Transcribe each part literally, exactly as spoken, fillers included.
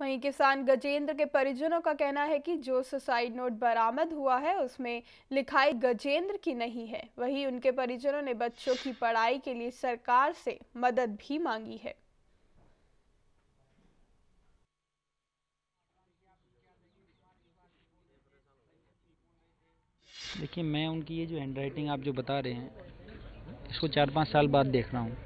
वहीं किसान गजेंद्र के परिजनों का कहना है कि जो सुसाइड नोट बरामद हुआ है उसमें लिखाई गजेंद्र की नहीं है। वहीं उनके परिजनों ने बच्चों की पढ़ाई के लिए सरकार से मदद भी मांगी है। देखिए, मैं उनकी ये जो हैंडराइटिंग आप जो बता रहे हैं इसको चार पाँच साल बाद देख रहा हूँ।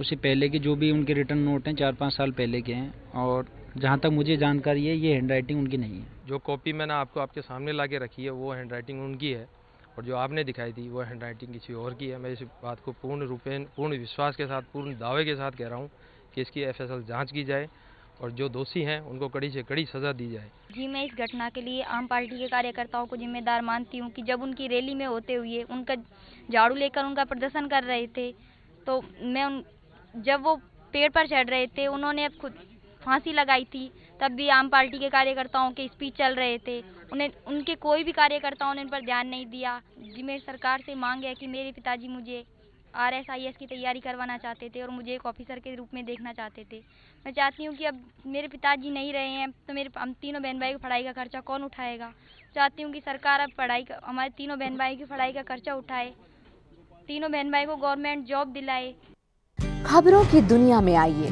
उससे पहले के जो भी उनके रिटर्न नोट हैं चार पाँच साल पहले के हैं, और जहाँ तक मुझे जानकारी है ये हैंडराइटिंग उनकी नहीं है। जो कॉपी मैंने आपको आपके सामने ला के रखी है वो हैंडराइटिंग उनकी है, और जो आपने दिखाई दी वो हैंडराइटिंग किसी और की है। मैं इस बात को पूर्ण रूपेण पूर्ण विश्वास के साथ पूर्ण दावे के साथ कह रहा हूँ कि इसकी एफ एस एल जाँच की जाए और जो दोषी हैं उनको कड़ी से कड़ी सज़ा दी जाए। जी, मैं इस घटना के लिए आम पार्टी के कार्यकर्ताओं को जिम्मेदार मानती हूँ कि जब उनकी रैली में होते हुए उनका झाड़ू लेकर उनका प्रदर्शन कर रहे थे, तो मैं उन जब वो पेड़ पर चढ़ रहे थे उन्होंने खुद फांसी लगाई थी, तब भी आम पार्टी के कार्यकर्ताओं के स्पीच चल रहे थे, उन्हें उनके कोई भी कार्यकर्ताओं ने उन पर ध्यान नहीं दिया। जी, मेरी सरकार से मांग है कि मेरे पिताजी मुझे आर एस आई एस की तैयारी करवाना चाहते थे और मुझे एक ऑफिसर के रूप में देखना चाहते थे। मैं चाहती हूँ कि अब मेरे पिताजी नहीं रहे हैं तो मेरे हम तीनों बहन भाई की पढ़ाई का खर्चा कौन उठाएगा। चाहती हूँ कि सरकार अब पढ़ाई का हमारे तीनों बहन भाई की पढ़ाई का खर्चा उठाए, तीनों बहन भाई को गवर्नमेंट जॉब दिलाए। खबरों की दुनिया में आइए,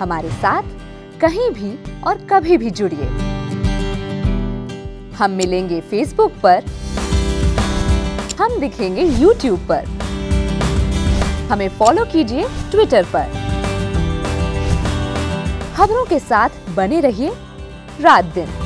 हमारे साथ कहीं भी और कभी भी जुड़िए। हम मिलेंगे फेसबुक पर, हम दिखेंगे यूट्यूब पर, हमें फॉलो कीजिए ट्विटर पर। खबरों के साथ बने रहिए रात दिन।